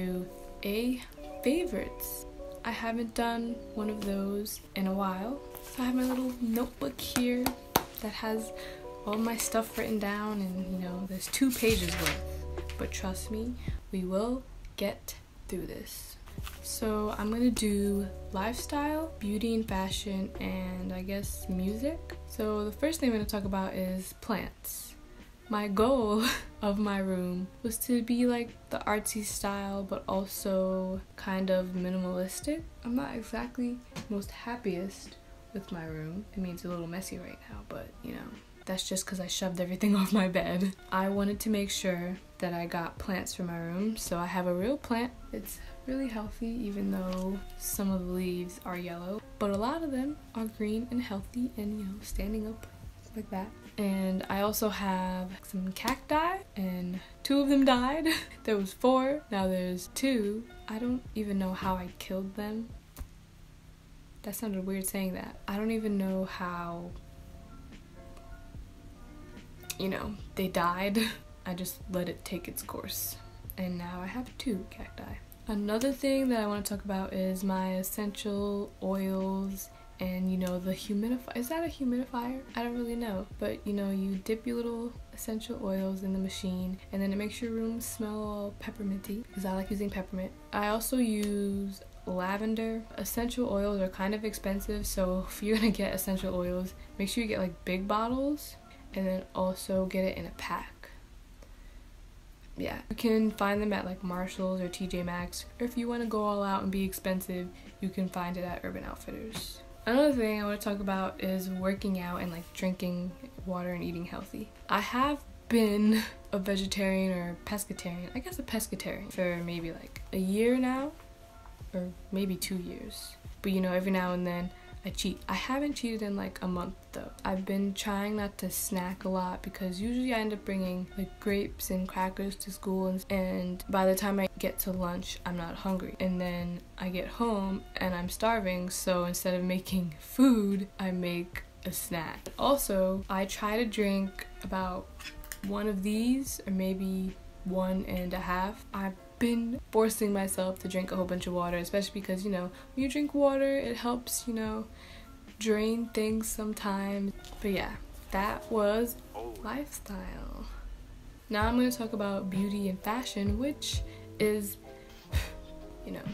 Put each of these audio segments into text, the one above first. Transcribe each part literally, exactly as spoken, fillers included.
do a favorites. I haven't done one of those in a while. So I have my little notebook here that has all my stuff written down, and you know, there's two pages worth. But trust me, we will get through this. So I'm gonna do lifestyle, beauty and fashion, and I guess music. So the first thing I'm gonna talk about is plants. My goal of my room was to be like the artsy style, but also kind of minimalistic. I'm not exactly most happiest with my room. I mean, it's a little messy right now, but you know, that's just because I shoved everything off my bed. I wanted to make sure that I got plants for my room, so I have a real plant. It's really healthy, even though some of the leaves are yellow, but a lot of them are green and healthy and, you know, standing up like that. And I also have some cacti, and two of them died. There was four, now there's two. I don't even know how I killed them. That sounded weird saying that. I don't even know how, you know, they died. I just let it take its course. And now I have two cacti. Another thing that I want to talk about is my essential oils and, you know, the humidifier. Is that a humidifier? I don't really know. But, you know, you dip your little essential oils in the machine and then it makes your room smell all pepperminty, because I like using peppermint. I also use lavender. Essential oils are kind of expensive, so if you're gonna get essential oils, make sure you get like big bottles and then also get it in a pack. Yeah, you can find them at like Marshall's or T J Maxx, or if you want to go all out and be expensive, you can find it at Urban Outfitters. Another thing I want to talk about is working out and like drinking water and eating healthy. I have been a vegetarian or pescatarian, I guess a pescatarian, for maybe like a year now, or maybe two years, but you know, every now and then I cheat. I haven't cheated in like a month though. I've been trying not to snack a lot, because usually I end up bringing like grapes and crackers to school, and, and by the time I get to lunch I'm not hungry, and then I get home and I'm starving, so instead of making food I make a snack. Also, I try to drink about one of these, or maybe one and a half. I've been forcing myself to drink a whole bunch of water, especially because, you know, when you drink water it helps, you know, drain things sometimes. But yeah, that was lifestyle. Now I'm going to talk about beauty and fashion, which is, you know,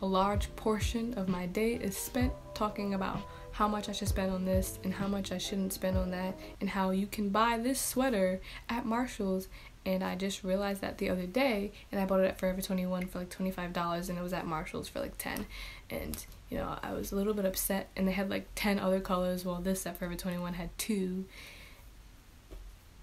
a large portion of my day is spent talking about how much I should spend on this and how much I shouldn't spend on that, and how you can buy this sweater at Marshall's. And I just realized that the other day, and I bought it at Forever twenty-one for like twenty-five dollars, and it was at Marshall's for like ten dollars. And you know, I was a little bit upset, and they had like ten other colors, while this at Forever twenty-one had two.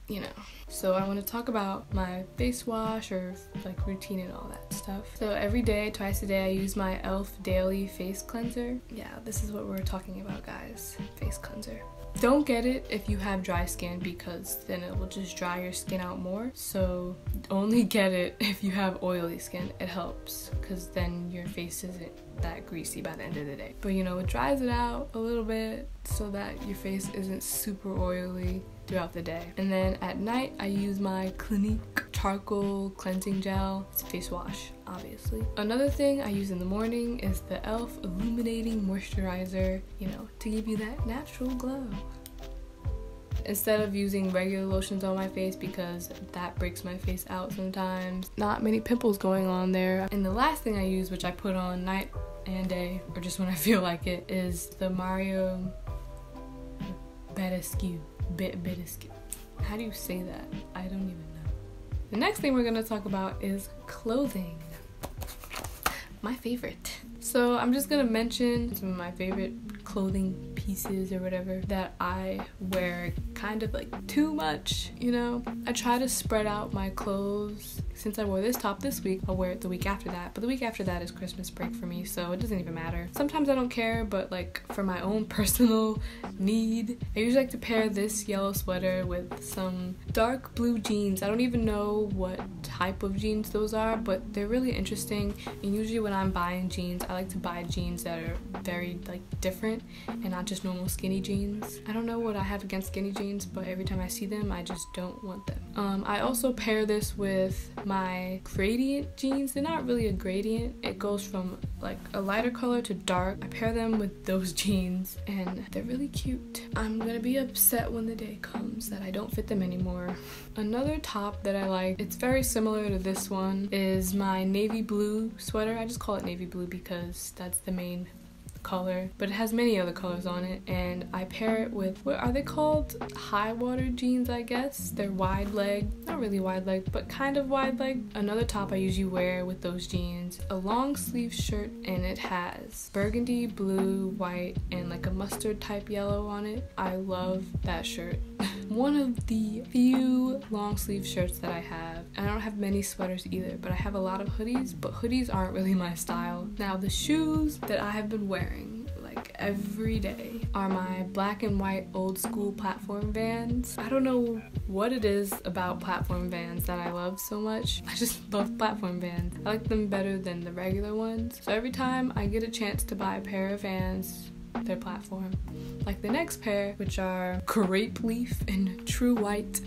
You know, so I want to talk about my face wash or like routine and all that stuff. So every day, twice a day, I use my e l f daily face cleanser. Yeah, this is what we're talking about, guys. Face cleanser. Don't get it if you have dry skin, because then it will just dry your skin out more. So only get it if you have oily skin. It helps, because then your face isn't that greasy by the end of the day. But you know, it dries it out a little bit so that your face isn't super oily throughout the day. And then at night I use my Clinique charcoal cleansing gel. It's a face wash, obviously. Another thing I use in the morning is the e l f illuminating moisturizer, you know, to give you that natural glow, instead of using regular lotions on my face, because that breaks my face out sometimes. Not many pimples going on there. And the last thing I use, which I put on night and day, or just when I feel like it, is the Mario Badescu. Bit Badescu. How do you say that? I don't even know. The next thing we're going to talk about is clothing. My favorite. So I'm just going to mention some of my favorite clothing pieces or whatever that I wear kind of like too much, you know. I try to spread out my clothes. Since I wore this top this week, I'll wear it the week after that, but the week after that is Christmas break for me, so it doesn't even matter. Sometimes I don't care, but like for my own personal need, I usually like to pair this yellow sweater with some dark blue jeans. I don't even know what type of jeans those are, but they're really interesting, and usually when I'm buying jeans, I like to buy jeans that are very like different and not just normal skinny jeans. I don't know what I have against skinny jeans, but every time I see them I just don't want them. Um, I also pair this with my gradient jeans. They're not really a gradient. It goes from like a lighter color to dark. I pair them with those jeans and they're really cute. I'm gonna be upset when the day comes that I don't fit them anymore. Another top that I like, it's very similar to this one, is my navy blue sweater. I just call it navy blue because that's the main color, but it has many other colors on it, and I pair it with, what are they called, high water jeans, I guess. They're wide leg, not really wide leg, but kind of wide leg. Another top I usually wear with those jeans, a long sleeve shirt, and it has burgundy, blue, white, and like a mustard type yellow on it. I love that shirt. One of the few long sleeve shirts that I have. I don't have many sweaters either, but I have a lot of hoodies, but hoodies aren't really my style. Now the shoes that I have been wearing like every day are my black and white old school platform Vans. I don't know what it is about platform Vans that I love so much. I just love platform Vans. I like them better than the regular ones. So every time I get a chance to buy a pair of Vans, their platform, like the next pair, which are crepe leaf and true white,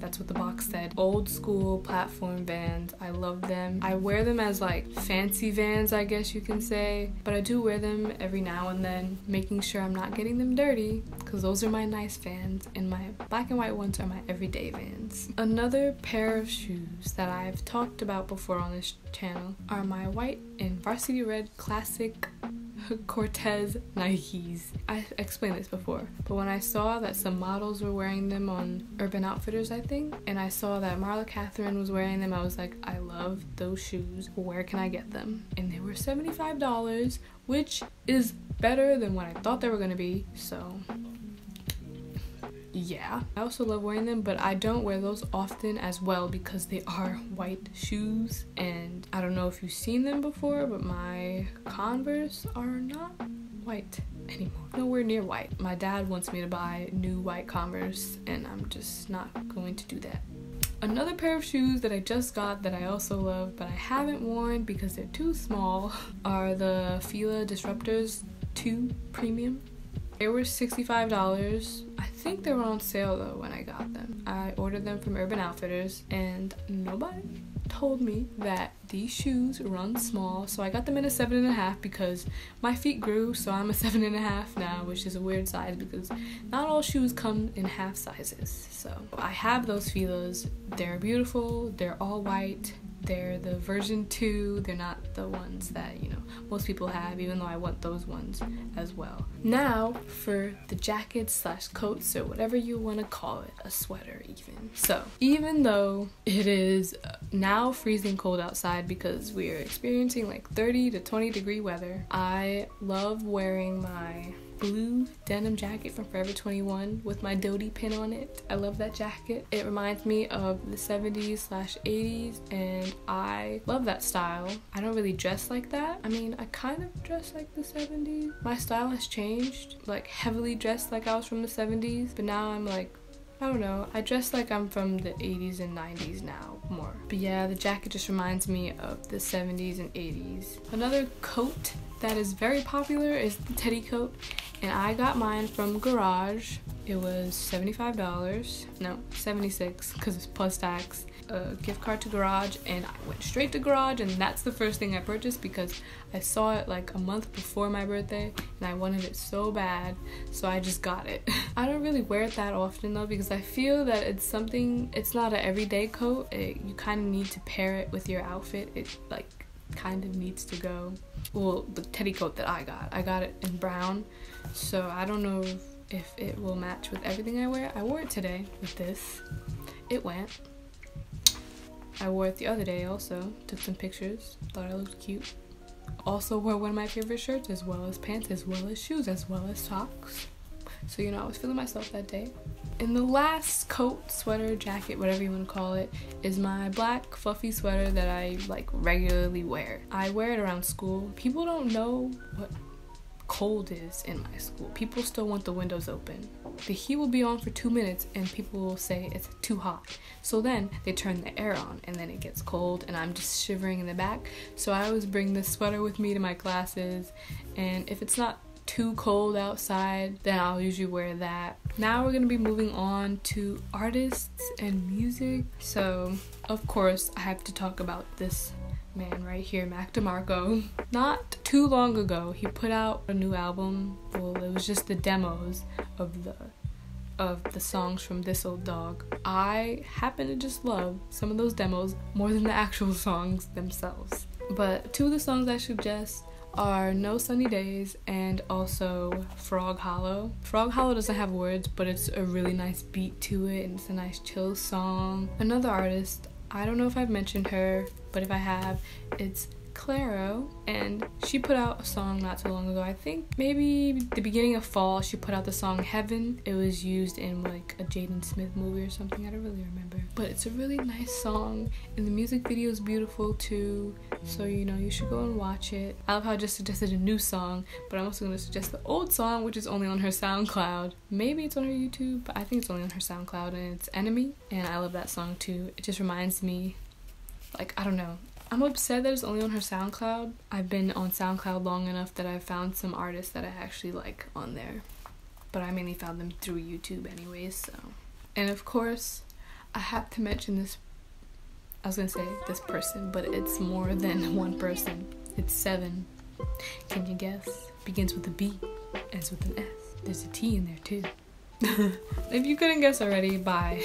that's what the box said, old school platform Vans. I love them. I wear them as like fancy Vans, I guess you can say, but I do wear them every now and then, making sure I'm not getting them dirty, because those are my nice Vans and my black and white ones are my everyday Vans. Another pair of shoes that I've talked about before on this channel are my white and varsity red classic Cortez Nikes. I explained this before, but when I saw that some models were wearing them on Urban Outfitters, I think, and I saw that Marla Catherine was wearing them, I was like, I love those shoes. Where can I get them? And they were seventy-five dollars, which is better than what I thought they were gonna be, so yeah. I also love wearing them, but I don't wear those often as well because they are white shoes, and I don't know if you've seen them before, but my Converse are not white anymore, nowhere near white. My dad wants me to buy new white Converse and I'm just not going to do that. Another pair of shoes that I just got that I also love but I haven't worn because they're too small are the Fila Disruptors two Premium. They were sixty-five dollars. I think they were on sale though when I got them. I ordered them from Urban Outfitters and nobody told me that these shoes run small, so I got them in a seven and a half because my feet grew, so I'm a seven and a half now, which is a weird size because not all shoes come in half sizes. So I have those Filas. They're beautiful. They're all white. They're the version two. They're not the ones that, you know, most people have, even though I want those ones as well. Now for the jackets slash coats or whatever you want to call it, a sweater even. So even though it is now freezing cold outside because we are experiencing like thirty to twenty degree weather, I love wearing my blue denim jacket from Forever twenty-one with my Dodie pin on it. I love that jacket. It reminds me of the seventies slash eighties and I love that style. I don't really dress like that. I mean, I kind of dress like the seventies. My style has changed, like heavily dressed like I was from the seventies, but now I'm like, I don't know, I dress like I'm from the eighties and nineties now more. But yeah, the jacket just reminds me of the seventies and eighties. Another coat that is very popular is the teddy coat, and I got mine from Garage. It was seventy-five dollars, no, seventy-six dollars because it's plus tax, a gift card to Garage, and I went straight to Garage and that's the first thing I purchased because I saw it like a month before my birthday and I wanted it so bad, so I just got it. I don't really wear it that often though because I feel that it's something, it's not an everyday coat. It, you kind of need to pair it with your outfit. It like kind of needs to go. Well, the teddy coat that I got, I got it in brown, so I don't know if, if it will match with everything I wear. I wore it today with this. It went. I wore it the other day also, took some pictures, thought it looked cute. Also wore one of my favorite shirts as well as pants as well as shoes as well as socks. So you know, I was feeling myself that day. And the last coat, sweater, jacket, whatever you want to call it, is my black fluffy sweater that I like regularly wear. I wear it around school. People don't know what cold is in my school. People still want the windows open. The heat will be on for two minutes and people will say it's too hot. So then they turn the air on and then it gets cold and I'm just shivering in the back. So I always bring this sweater with me to my classes, and if it's not too cold outside, then I'll usually wear that. Now we're gonna be moving on to artists and music. So of course I have to talk about this man right here, Mac DeMarco. Not too long ago he put out a new album. Well, it was just the demos of the of the songs from This Old Dog. I happen to just love some of those demos more than the actual songs themselves. But two of the songs I suggest are No Sunny Days and also Frog Hollow. Frog Hollow doesn't have words, but it's a really nice beat to it and it's a nice chill song. Another artist, I don't know if I've mentioned her, but if I have, it's Clairo, and she put out a song not too long ago. I think maybe the beginning of fall she put out the song Heaven. It was used in like a Jaden Smith movie or something, I don't really remember, but it's a really nice song and the music video is beautiful too, so you know, you should go and watch it. I love how I just suggested a new song, but I'm also going to suggest the old song, which is only on her SoundCloud. Maybe it's on her YouTube, but I think it's only on her SoundCloud, and it's Enemy, and I love that song too. It just reminds me, like, I don't know, I'm upset that it's only on her SoundCloud. I've been on SoundCloud long enough that I've found some artists that I actually like on there. But I mainly found them through YouTube anyways, so. And of course, I have to mention this, I was gonna say this person, but it's more than one person. It's seven. Can you guess? Begins with a B, ends with an S. There's a T in there too. If you couldn't guess already by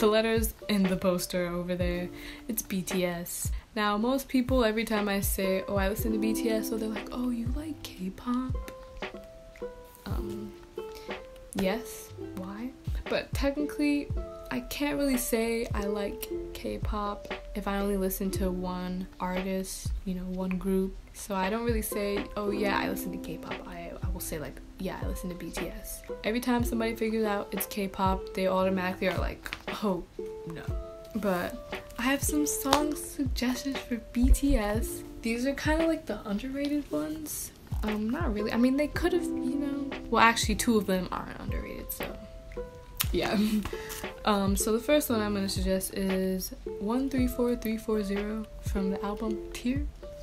the letters in the poster over there, it's B T S. Now, most people, every time I say, oh, I listen to B T S, so they're like, oh, you like K-pop? Um, yes, why? But technically, I can't really say I like K-pop if I only listen to one artist, you know, one group. So I don't really say, oh yeah, I listen to K-pop. I, I will say like, yeah, I listen to B T S. Every time somebody figures out it's K-pop, they automatically are like, oh, no. But I have some song suggestions for B T S. These are kind of like the underrated ones. Um, not really. I mean, they could have, you know. Well, actually, two of them aren't underrated, so yeah. um, so the first one I'm gonna suggest is one three four three four zero from the album Tear.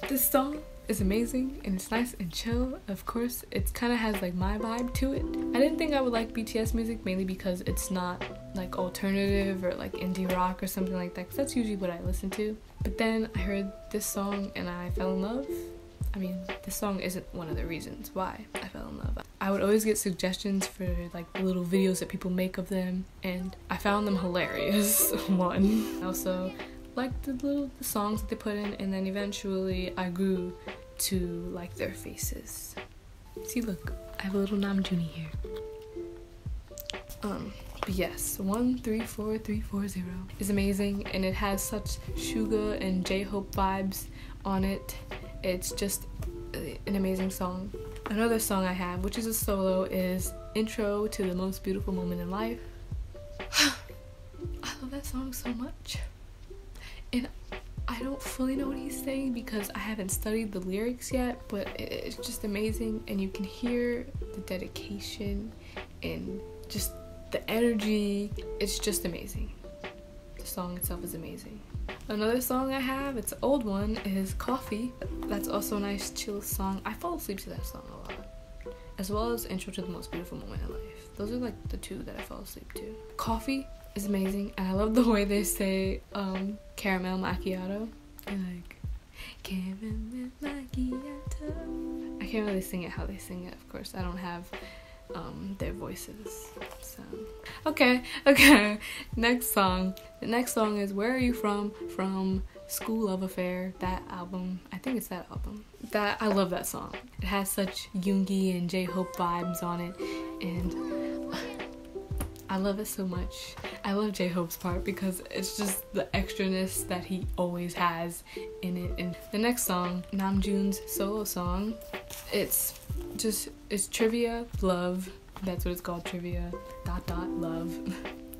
This song is amazing and it's nice and chill. Of course, it kind of has like my vibe to it. I didn't think I would like B T S music, mainly because it's not like alternative or like indie rock or something like that, because that's usually what I listen to. But then I heard this song and I fell in love. I mean, this song isn't one of the reasons why I fell in love. I would always get suggestions for like the little videos that people make of them, and I found them hilarious. One, I also liked the little the songs that they put in, and then eventually I grew to like their faces. See, look, I have a little Namjoon here. Um. But yes, one three four three four zero is amazing, and it has such Suga and J-Hope vibes on it. It's just an amazing song. Another song I have, which is a solo, is Intro to the Most Beautiful Moment in Life. I love that song so much. And I don't fully know what he's saying because I haven't studied the lyrics yet, but it's just amazing, and you can hear the dedication and just the energy. It's just amazing. The song itself is amazing. Another song I have, it's an old one, is Coffee. That's also a nice chill song. I fall asleep to that song a lot, as well as Intro to the Most Beautiful Moment in Life. Those are like the two that I fall asleep to. Coffee is amazing, and I love the way they say um caramel macchiato. They're like caramel macchiato. I can't really sing it how they sing it, of course. I don't have um their voices, so okay okay next song. The next song is Where Are You From from School Love Affair. That album, I think it's that album, that I love that song. It has such Yoongi and J-Hope vibes on it, and I love it so much. I love J-Hope's part because it's just the extraness that he always has in it. And the next song, Namjoon's solo song, it's just, it's Trivia Love. That's what it's called, Trivia dot dot Love.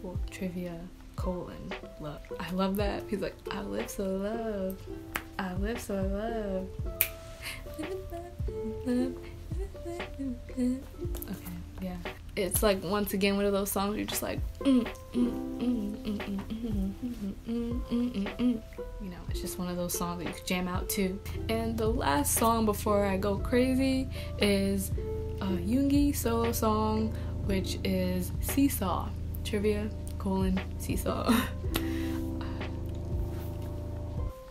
Well, Trivia colon Love. I love that. He's like, I live so love. I live so love. Okay, yeah. It's like, once again, one of those songs you're just like, you know, it's just one of those songs that you can jam out to. And the last song before I go crazy is uh, Yoongi solo song, which is Seesaw. Trivia colon Seesaw.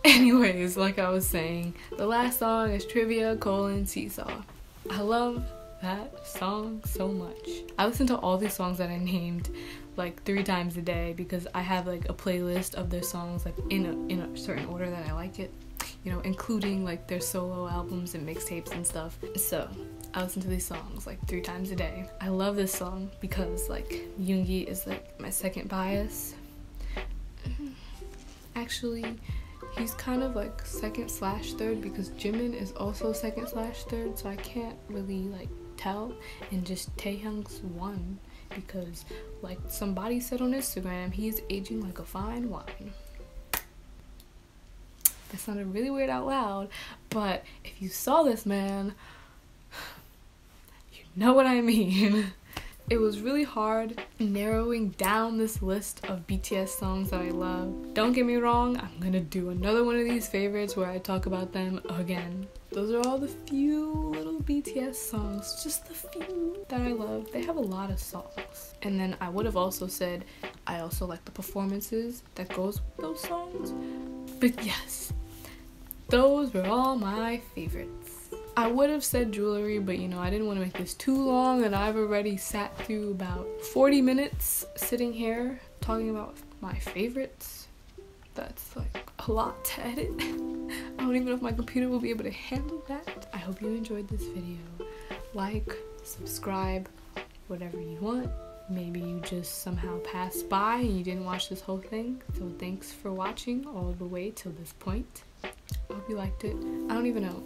Anyways, like I was saying, the last song is Trivia colon Seesaw. I love that song so much. I listen to all these songs that I named like three times a day because I have like a playlist of their songs like in a, in a certain order that I like it, you know, including like their solo albums and mixtapes and stuff. So I listen to these songs like three times a day. I love this song because like Yoongi is like my second bias. Actually, he's kind of like second slash third because Jimin is also second slash third, so I can't really like tell. And just Taehyung's one because like somebody said on Instagram, he's aging like a fine wine. That sounded really weird out loud, but if you saw this man, you know what I mean. It was really hard narrowing down this list of B T S songs that I love. Don't get me wrong, I'm gonna do another one of these favorites where I talk about them again. Those are all the few little B T S songs, just the few that I love. They have a lot of songs. And then I would have also said I also like the performances that goes with those songs. But yes, those were all my favorites. I would have said jewelry, but you know, I didn't want to make this too long, and I've already sat through about forty minutes sitting here talking about my favorites. That's like a lot to edit. I don't even know if my computer will be able to handle that. I hope you enjoyed this video. Like, subscribe, whatever you want. Maybe you just somehow passed by and you didn't watch this whole thing. So thanks for watching all the way till this point. I hope you liked it. I don't even know.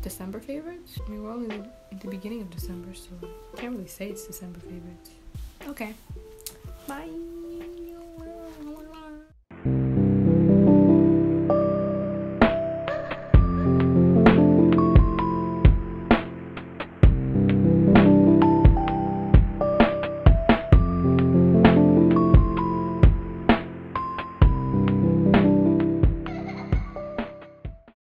December favorites? I mean, we're only at the beginning of December, so I can't really say it's December favorites. Okay. Bye.